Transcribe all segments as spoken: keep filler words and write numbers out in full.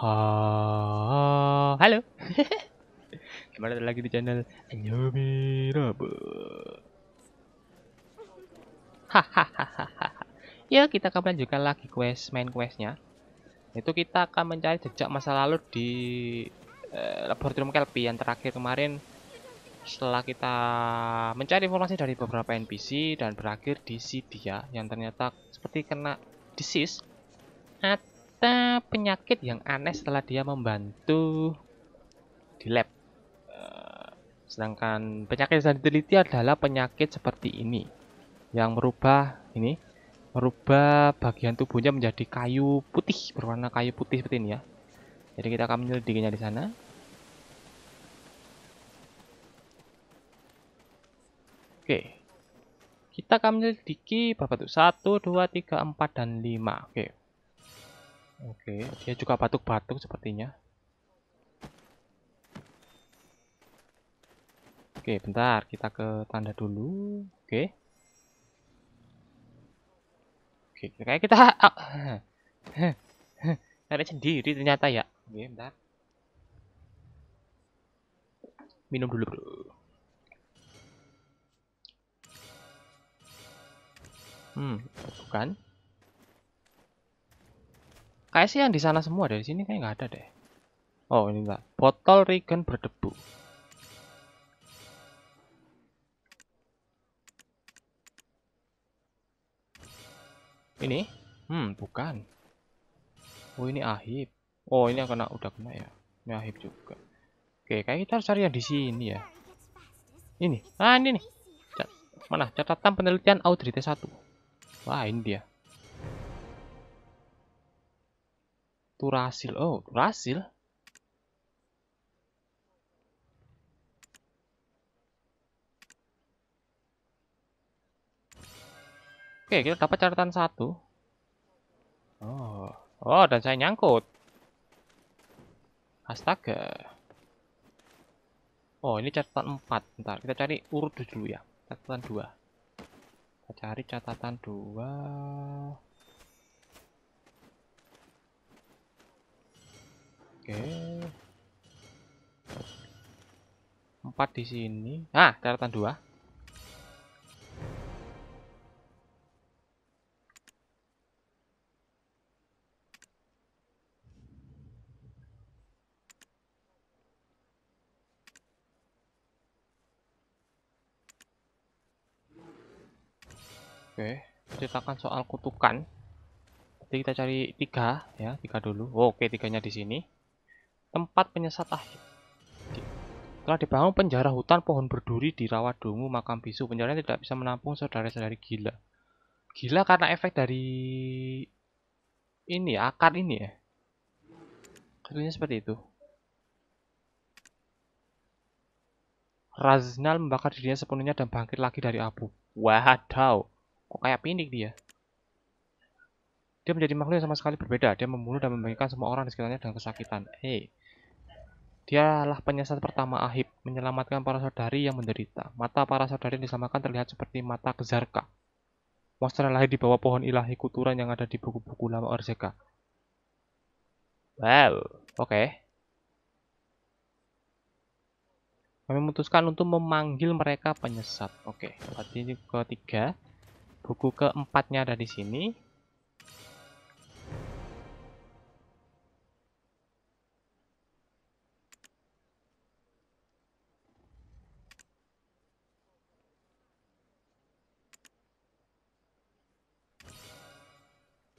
Ha, halo. Kembali lagi di channel Anyomirabe. Hahaha. Ya, kita akan melanjutkan lagi quest main questnya. Itu kita akan mencari jejak masa lalu di eh, laboratorium Kelpie yang terakhir kemarin. Setelah kita mencari informasi dari beberapa N P C dan berakhir di Cidya yang ternyata seperti kena disease atau penyakit yang aneh setelah dia membantu di lab. Uh, sedangkan penyakit yang diteliti adalah penyakit seperti ini yang merubah ini merubah bagian tubuhnya menjadi kayu putih, berwarna kayu putih seperti ini ya. Jadi kita akan menyelidikinya di sana. Oke. Kita akan menyelidiki berapa tuh? satu, dua, tiga, empat, dan lima. Oke. Oke, okay, dia juga batuk-batuk sepertinya. Oke, okay, bentar, kita ke tanda dulu. Oke. Okay. Oke, okay, kayak kita cari sendiri ternyata ya. Oke, okay, bentar. Minum dulu, Bro. Hmm, bukan. Kayak sih yang di sana semua, dari sini kayak nggak ada deh. Oh, ini enggak. Botol regen berdebu. Ini? Hmm, bukan. Oh, ini ahib. Oh, ini yang kena, udah kena ya. Ini ahib juga. Oke, kayak kita harus cari yang di sini ya. Ini. Ah, ini nih. Cat mana? Catatan penelitian Audrey T satu. Wah, ini dia. Turasil, oh turasil. Oke, kita dapat catatan satu. Oh, oh dan saya nyangkut. Astaga. Oh ini catatan empat. Bentar, kita cari urut dulu ya. Catatan dua. Kita cari catatan dua. Oke. Okay. Empat di sini. Ah, catatan dua. Oke, okay. Ceritakan soal kutukan. Jadi kita cari tiga, ya, tiga dulu. Oh, oke, okay, tiganya di sini. Tempat penyesat ahib. Telah dibangun penjara hutan pohon berduri di Rawadungu makam bisu. Penjara tidak bisa menampung saudara-saudari gila. Gila karena efek dari ini ya, akar ini ya. Katanya seperti itu. Raznal membakar dirinya sepenuhnya dan bangkit lagi dari abu. Wadaw, kok kayak pinik dia. Dia menjadi makhluk yang sama sekali berbeda. Dia membunuh dan membagikan semua orang di sekitarnya dengan kesakitan. Hei, dialah penyesat pertama ahib, menyelamatkan para saudari yang menderita. Mata para saudari yang diselamatkan terlihat seperti mata Kzarka, monster yang lahir di bawah pohon ilahi kuturan yang ada di buku-buku lama Orzeka. Wow, oke. Okay. Kami memutuskan untuk memanggil mereka penyesat. Oke, okay. Berarti ketiga, buku keempatnya ada di sini.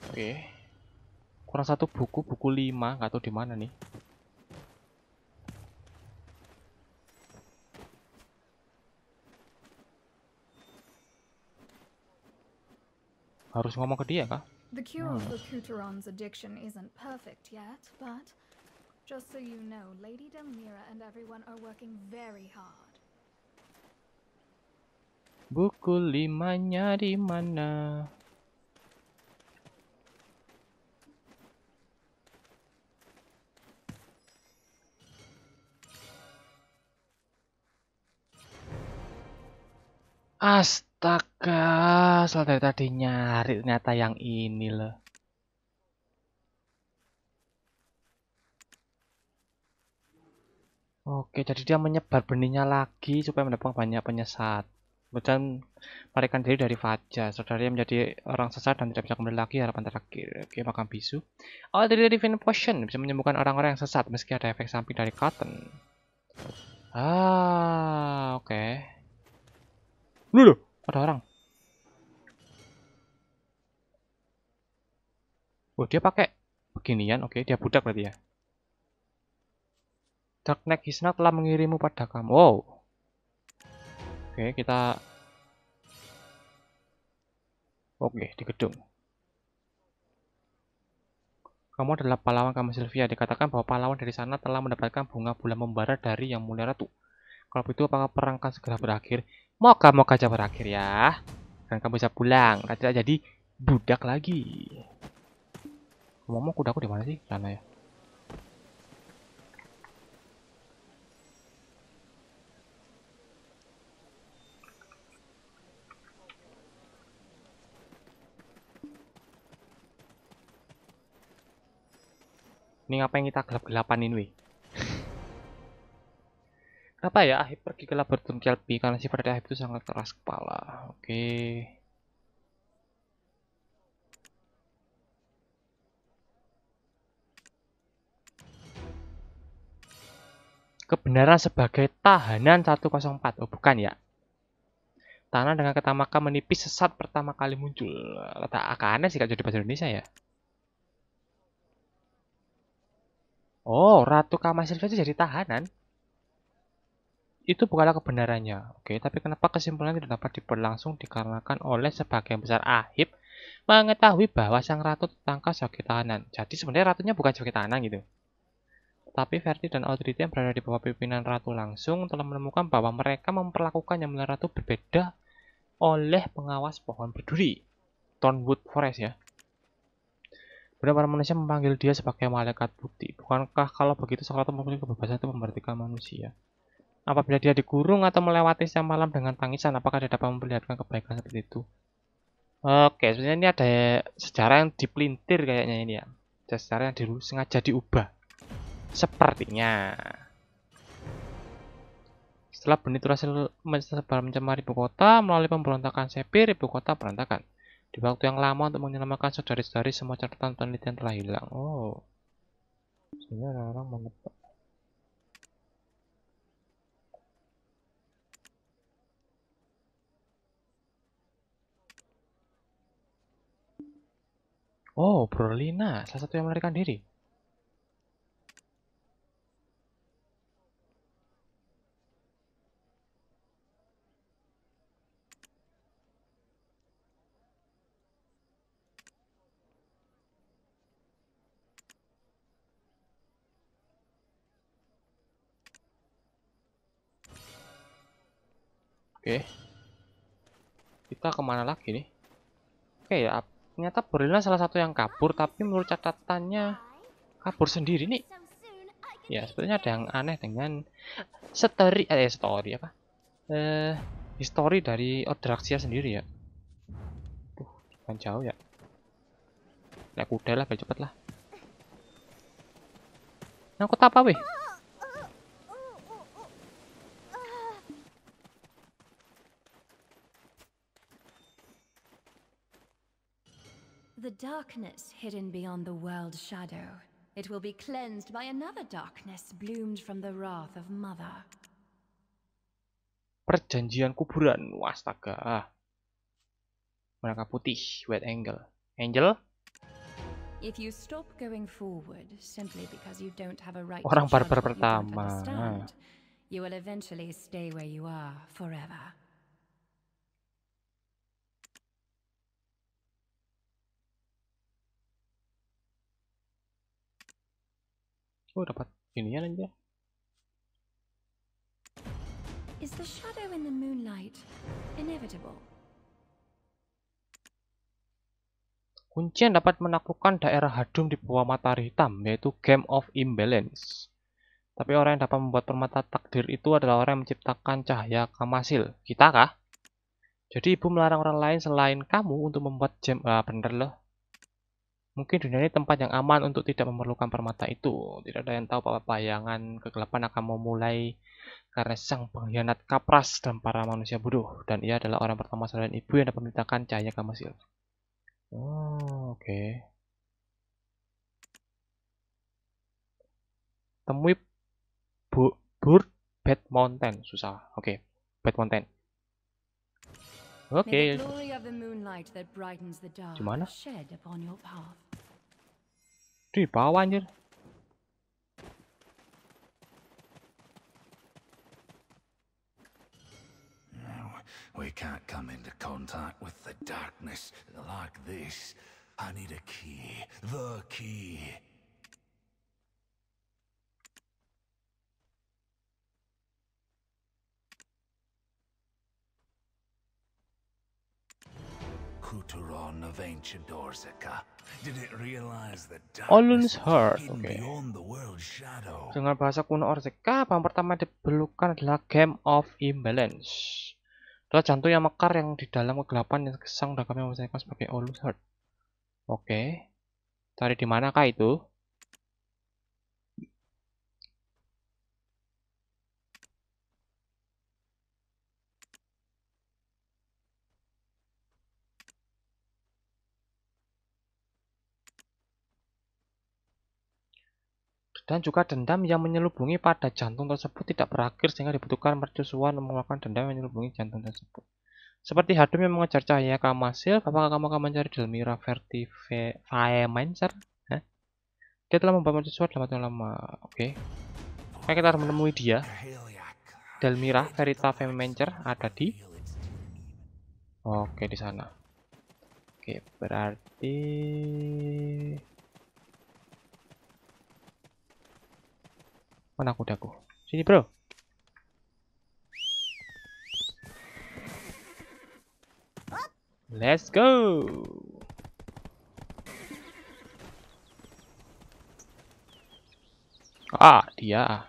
Oke, kurang satu buku, buku lima, nggak tahu di mana nih. Harus ngomong ke dia kah? The cure for Couturon's addiction isn't perfect yet, but just so you know, Lady Delmira and everyone are working very hard. Buku limanya di mana? Astaga, soal dari tadi nyari ternyata yang ini loh. Oke, jadi dia menyebar benihnya lagi supaya mendapatkan banyak penyesat. Kemudian melarikan diri dari Fajar, saudari yang menjadi orang sesat dan tidak bisa kembali lagi, harapan terakhir. Oke, makan bisu. Awal dari Divine Potion bisa menyembuhkan orang-orang yang sesat meski ada efek samping dari Cotton. Ah, oke. Okay. Loh, loh, ada orang. Oh, dia pakai beginian. Oke, okay, dia budak berarti ya. Darkneck Hisna telah mengirimu pada kamu. Wow. Oke, kita oke di gedung. Kamu adalah pahlawan kamu Sylvia. Dikatakan bahwa pahlawan dari sana telah mendapatkan bunga bulan membara dari Yang Mulia Ratu. Kalau begitu apakah perang akan segera berakhir? Moga-moga saja berakhir ya. Dan kamu bisa pulang. Tidak jadi budak lagi. Ngomong kudaku di mana sih? Sana ya. Ini ngapain kita gelap-gelapan ini, weh? Kenapa ya Ahib pergi ke laboratorium Kelpie? Karena sifat dari Ahib itu sangat keras kepala. Oke. Okay. Kebenaran sebagai tahanan seratus empat. Oh, bukan ya. Tahanan dengan ketamakan menipis sesat pertama kali muncul. Letak akannya sih, gak jadi bahasa Indonesia ya. Oh, Ratu Kamasir itu jadi tahanan. Itu bukanlah kebenarannya. Oke, tapi kenapa kesimpulannya tidak dapat diperlangsung dikarenakan oleh sebagian besar ahib mengetahui bahwa sang ratu tertangkap sebagai tahanan. Jadi sebenarnya ratunya bukan sebagai tahanan gitu. Tapi Verti dan Audrey yang berada di bawah pimpinan ratu langsung telah menemukan bahwa mereka memperlakukan Yang Mulia Ratu berbeda oleh pengawas pohon berduri. Thornwood Forest ya. Kemudian para manusia memanggil dia sebagai malaikat putih. Bukankah kalau begitu sang ratu memiliki kebebasan itu memberhentikan manusia? Apabila dia dikurung atau melewati siang malam dengan tangisan, apakah dia dapat memperlihatkan kebaikan seperti itu? Oke, sebenarnya ini ada sejarah yang dipelintir kayaknya ini ya. Ada sejarah yang dulu sengaja diubah. Sepertinya. Setelah benih berhasil menyebar mencemari ibu kota, melalui pemberontakan sepir, ibu kota berantakan. Di waktu yang lama untuk menyelamatkan saudari-saudari, semua catatan penelitian telah hilang. Oh, sehingga orang-orang mengepak. Oh, Berlina, salah satu yang melarikan diri. Oke, kita kemana lagi nih? Oke ya, ternyata Berlina salah satu yang kabur, tapi menurut catatannya kabur sendiri nih. Ya, sepertinya ada yang aneh dengan story, eh story apa? Eh, history dari Odraxxia sendiri ya. Tuh, bukan jauh ya. Naik kuda lah, biar cepet lah. Nangkut apa weh? The darkness hidden beyond the world's shadow. It will be cleansed by another darkness bloomed from the wrath of Mother. Perjanjian kuburan, astaga. Mereka putih, White Angel. Angel? If you stop going forward simply because you don't have a right to understand, you will eventually stay where you are forever. Oh, dapat inian aja. Is the shadow in the moonlight inevitable? Kuncian dapat menaklukkan daerah hadum di bawah matahari hitam, yaitu Game of Imbalance. Tapi orang yang dapat membuat permata takdir itu adalah orang yang menciptakan cahaya kamasil. Kita kah? Jadi ibu melarang orang lain selain kamu untuk membuat jam. Ah, bener loh. Mungkin dunia ini tempat yang aman untuk tidak memerlukan permata itu. Tidak ada yang tahu bahwa bayangan kegelapan akan memulai karena sang pengkhianat kapras dan para manusia bodoh. Dan ia adalah orang pertama selain ibu yang dapat memintakan cahaya kemasil. Oh, oke. Okay. Temui bu, Bird Bad Mountain. Susah. Oke. Okay. Bad Mountain. Oke. Okay. Gimana? Di bawah anjir. We can't come into contact with the darkness like this. I need a key. The key. Kuturon of ancient Orzeka. Did it realize that Olun's heart? Okay. Dengan bahasa kuno Orzeka, bahan pertama diperlukan adalah Game of Imbalance. Adalah jantung yang mekar yang di dalam kegelapan yang kesang dan kami mempercayakan sebagai Olun's heart. Oke. Okay. Cari di manakah itu? Dan juga dendam yang menyelubungi pada jantung tersebut tidak berakhir sehingga dibutuhkan mercusuan mengeluarkan dendam yang menyelubungi jantung tersebut. Seperti Hadum yang mengejar cahaya Kamasil, apakah kamu akan mencari Delmira Vertifaymancer? Hah? Dia telah membuat mercusuan dalam waktu lama. Oke. Okay. Kita harus menemui dia. Delmira Vertifaymancer ada di. Oke, okay, di sana. Oke, okay, berarti. Mana kudaku? Sini bro. Let's go. Ah, dia.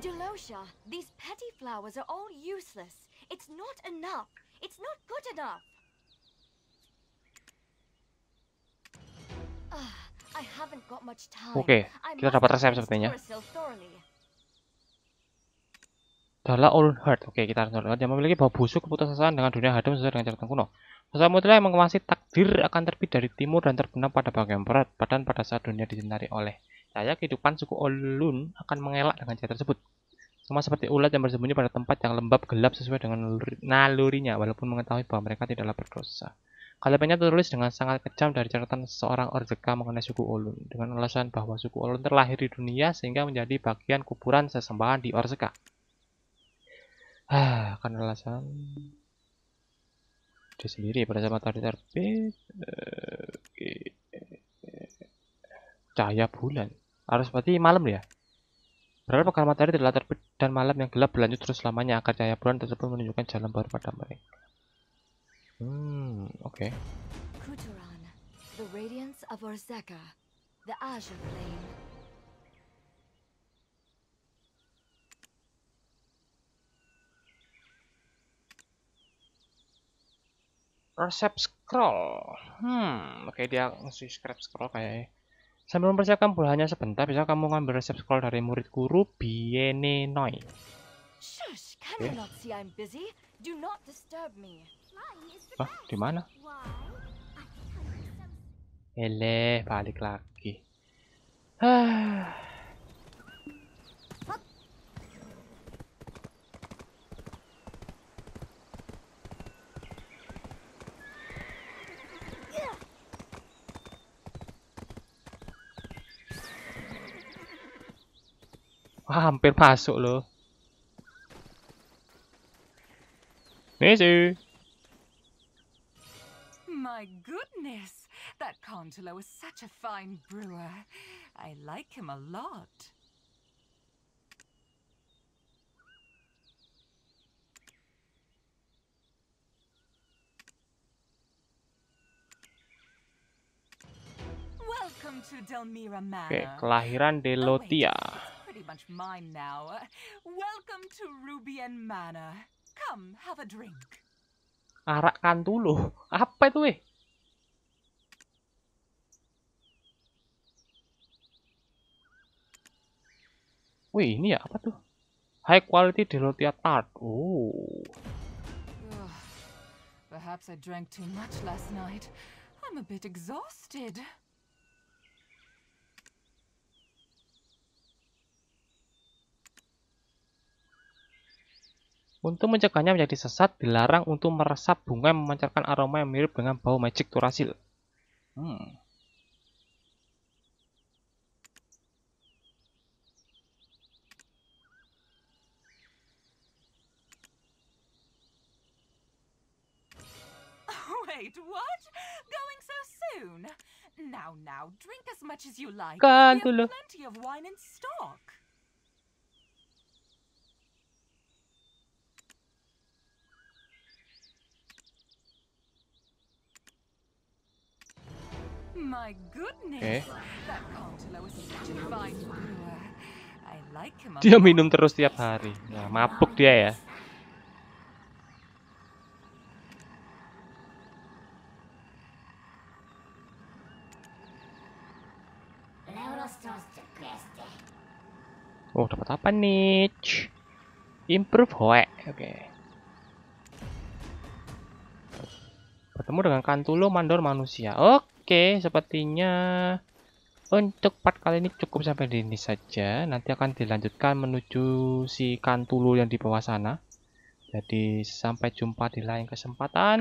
Delosha, these petty flowers are all useless. It's not enough. It's not good enough. Ah. Oke, okay, kita dapat resep sepertinya. Adalah Olun Heart. Oke, okay, kita harus melihat yang memiliki bau busuk keputusasaan dengan dunia hadam sesuai dengan catatan kuno. Sosok mutlak yang mengemasi takdir akan terbit dari timur dan terbenam pada bagian barat. Badan pada saat dunia disinari oleh cahaya kehidupan suku Olun akan mengelak dengan cahaya tersebut. Sama seperti ulat yang bersembunyi pada tempat yang lembab gelap sesuai dengan nalurinya, walaupun mengetahui bahwa mereka tidaklah berdosa. Kalimatnya tertulis dengan sangat kejam dari catatan seorang Orzeka mengenai suku Olun, dengan alasan bahwa suku Olun terlahir di dunia sehingga menjadi bagian kuburan sesembahan di Orzeka. Ah, karena alasan dia sendiri pada zaman matahari terbit, cahaya bulan harus berarti malam ya. Berarti karena matahari telah terbit dan malam yang gelap berlanjut terus selamanya agar cahaya bulan tersebut menunjukkan jalan baru pada mereka. Hmm, oke. Okay. Resep scroll. Hmm, oke okay, dia ngasih scrap scroll kayaknya. Sambil mempersiapkan bulannya sebentar, bisa kamu ngambil resep scroll dari murid guru Biene Noi. Shush, can you not see I'm busy? Do not disturb me. Wah, di mana? Eleh, balik lagi. Ah. Wah, hampir masuk loh. Missy. My goodness, that Cantulo is such a fine brewer. I like him a lot. Welcome to Delmira Manor. Okay, kelahiran Delotia. Oh, wait, it's pretty much mine now. Welcome to Rubian Manor. Come, have a drink. Arak Cantulo, apa itu weh? Wih, ini ya apa tuh? High quality Delotia tart. Oh. Perhaps I drank too much last night. I'm a bit exhausted. Untuk mencegahnya menjadi sesat, dilarang untuk meresap bunga yang memancarkan aroma yang mirip dengan bau magic turasil. Hmm. Wait, what? Going so soon? Now, now, drink as much as you like. Kan dulu. Plenty of wine in stock. My goodness, that Cantulo is such a fine brewer. I like him. Dia minum terus tiap hari. Nah, mabuk dia ya. Oh, dapat apa nih? Improve hoe. Oke. Okay. Bertemu dengan Cantulo mandor manusia. Oke. Oke, okay, sepertinya untuk part kali ini cukup sampai di sini saja. Nanti akan dilanjutkan menuju si Cantulo yang di bawah sana. Jadi sampai jumpa di lain kesempatan.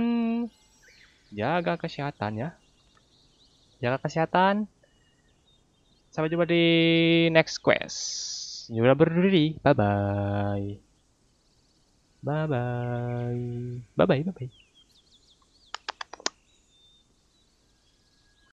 Jaga kesehatan ya. Jaga kesehatan. Sampai jumpa di next quest. Yaudah berdiri diri. Bye bye. Bye bye. Bye bye. Bye bye.